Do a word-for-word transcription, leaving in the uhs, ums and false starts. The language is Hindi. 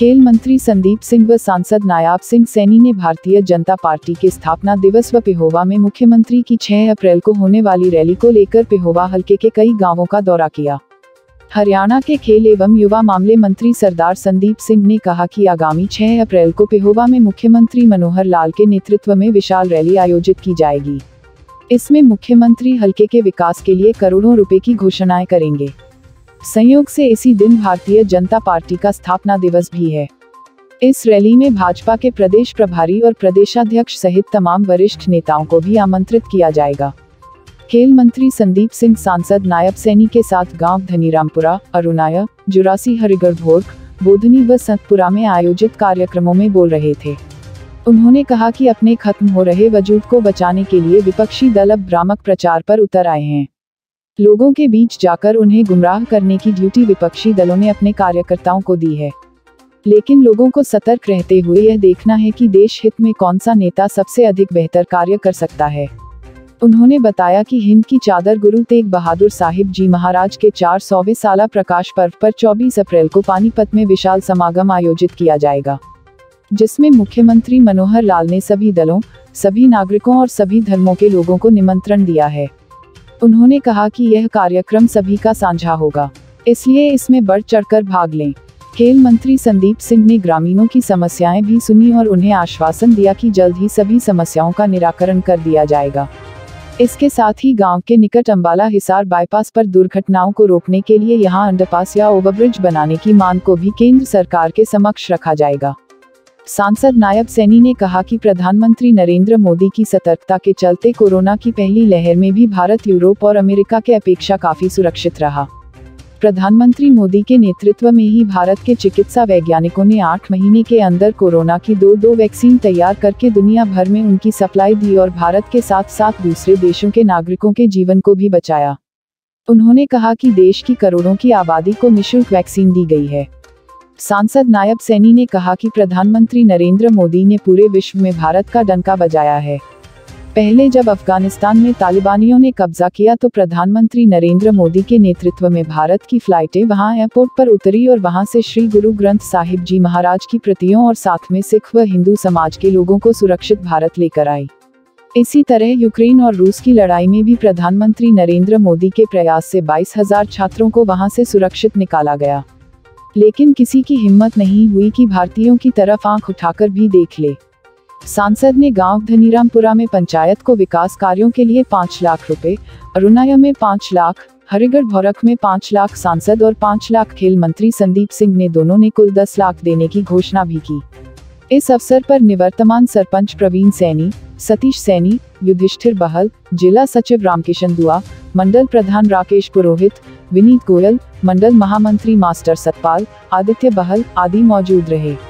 खेल मंत्री संदीप सिंह व सांसद नायब सिंह सैनी ने भारतीय जनता पार्टी के स्थापना दिवस व पेहोवा में मुख्यमंत्री की छह अप्रैल को होने वाली रैली को लेकर पेहोवा हलके के कई गांवों का दौरा किया। हरियाणा के खेल एवं युवा मामले मंत्री सरदार संदीप सिंह ने कहा कि आगामी छह अप्रैल को पेहोवा में मुख्यमंत्री मनोहर लाल के नेतृत्व में विशाल रैली आयोजित की जाएगी। इसमें मुख्यमंत्री हलके के विकास के लिए करोड़ों रुपए की घोषणाएं करेंगे। संयोग से इसी दिन भारतीय जनता पार्टी का स्थापना दिवस भी है। इस रैली में भाजपा के प्रदेश प्रभारी और प्रदेशाध्यक्ष सहित तमाम वरिष्ठ नेताओं को भी आमंत्रित किया जाएगा। खेल मंत्री संदीप सिंह सांसद नायब सैनी के साथ गांव धनीरामपुरा, अरुणाया, जुरासी, हरिगढ़, बोधनी व सतपुरा में आयोजित कार्यक्रमों में बोल रहे थे। उन्होंने कहा कि अपने खत्म हो रहे वजूद को बचाने के लिए विपक्षी दल अब भ्रामक प्रचार पर उतर आए हैं। लोगों के बीच जाकर उन्हें गुमराह करने की ड्यूटी विपक्षी दलों ने अपने कार्यकर्ताओं को दी है, लेकिन लोगों को सतर्क रहते हुए यह देखना है कि देश हित में कौन सा नेता सबसे अधिक बेहतर कार्य कर सकता है। उन्होंने बताया कि हिंद की चादर गुरु तेग बहादुर साहिब जी महाराज के चार सौवें साला प्रकाश पर्व पर चौबीस अप्रैल को पानीपत में विशाल समागम आयोजित किया जाएगा, जिसमें मुख्यमंत्री मनोहर लाल ने सभी दलों, सभी नागरिकों और सभी धर्मों के लोगों को निमंत्रण दिया है। उन्होंने कहा कि यह कार्यक्रम सभी का साझा होगा, इसलिए इसमें बढ़ चढ़कर भाग लें। खेल मंत्री संदीप सिंह ने ग्रामीणों की समस्याएं भी सुनी और उन्हें आश्वासन दिया कि जल्द ही सभी समस्याओं का निराकरण कर दिया जाएगा। इसके साथ ही गांव के निकट अम्बाला हिसार बाईपास पर दुर्घटनाओं को रोकने के लिए यहां अंडरपास या ओवरब्रिज बनाने की मांग को भी केंद्र सरकार के समक्ष रखा जाएगा। सांसद नायब सैनी ने कहा कि प्रधानमंत्री नरेंद्र मोदी की सतर्कता के चलते कोरोना की पहली लहर में भी भारत यूरोप और अमेरिका के अपेक्षा काफी सुरक्षित रहा। प्रधानमंत्री मोदी के नेतृत्व में ही भारत के चिकित्सा वैज्ञानिकों ने आठ महीने के अंदर कोरोना की दो दो वैक्सीन तैयार करके दुनिया भर में उनकी सप्लाई दी और भारत के साथ साथ दूसरे देशों के नागरिकों के जीवन को भी बचाया। उन्होंने कहा कि देश की करोड़ों की आबादी को निःशुल्क वैक्सीन दी गई है। सांसद नायब सैनी ने कहा कि प्रधानमंत्री नरेंद्र मोदी ने पूरे विश्व में भारत का डंका बजाया है। पहले जब अफगानिस्तान में तालिबानियों ने कब्जा किया तो प्रधानमंत्री नरेंद्र मोदी के नेतृत्व में भारत की फ्लाइटें वहां एयरपोर्ट पर उतरी और वहां से श्री गुरु ग्रंथ साहिब जी महाराज की प्रतियों और साथ में सिख व हिंदू समाज के लोगों को सुरक्षित भारत लेकर आई। इसी तरह यूक्रेन और रूस की लड़ाई में भी प्रधानमंत्री नरेंद्र मोदी के प्रयास से बाईस हजार छात्रों को वहाँ से सुरक्षित निकाला गया, लेकिन किसी की हिम्मत नहीं हुई कि भारतीयों की तरफ आंख उठाकर भी देख ले। सांसद ने गांव धनीरामपुरा में पंचायत को विकास कार्यों के लिए पाँच लाख रुपए, अरुणाया में पाँच लाख, हरिगढ़ भौरख में पाँच लाख सांसद और पाँच लाख खेल मंत्री संदीप सिंह ने दोनों ने कुल दस लाख देने की घोषणा भी की। इस अवसर पर निवर्तमान सरपंच प्रवीण सैनी, सतीश सैनी, युधिष्ठिर बहल, जिला सचिव रामकिशन दुआ, मंडल प्रधान राकेश पुरोहित, विनीत गोयल, मंडल महामंत्री मास्टर सतपाल, आदित्य बहल आदि मौजूद रहे।